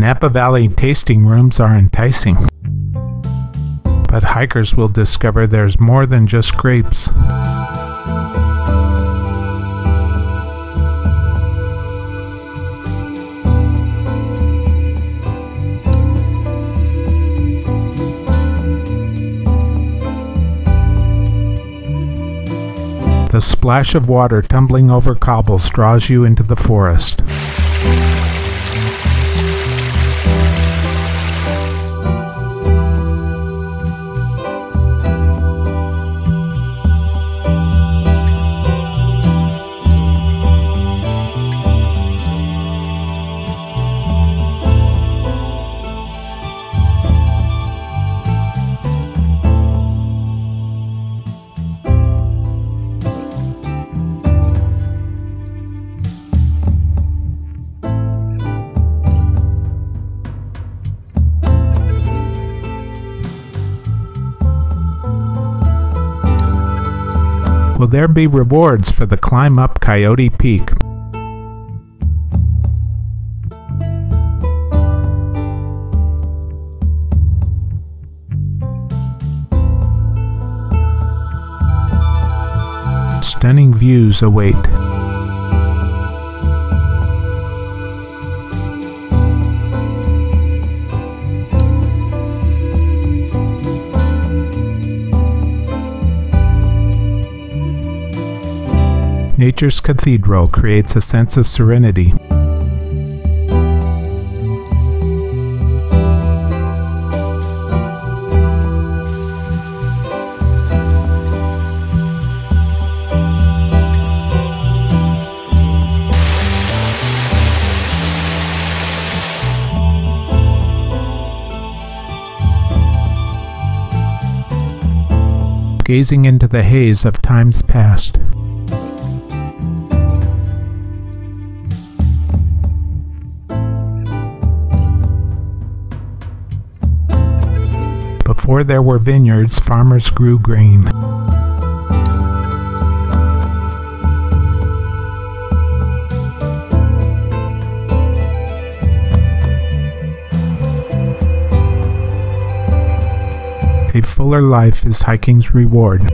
Napa Valley tasting rooms are enticing, but hikers will discover there's more than just grapes. The splash of water tumbling over cobbles draws you into the forest. Will there be rewards for the climb up Coyote Peak? Stunning views await. Nature's cathedral creates a sense of serenity. Gazing into the haze of times past. Before there were vineyards, farmers grew grain. A fuller life is hiking's reward.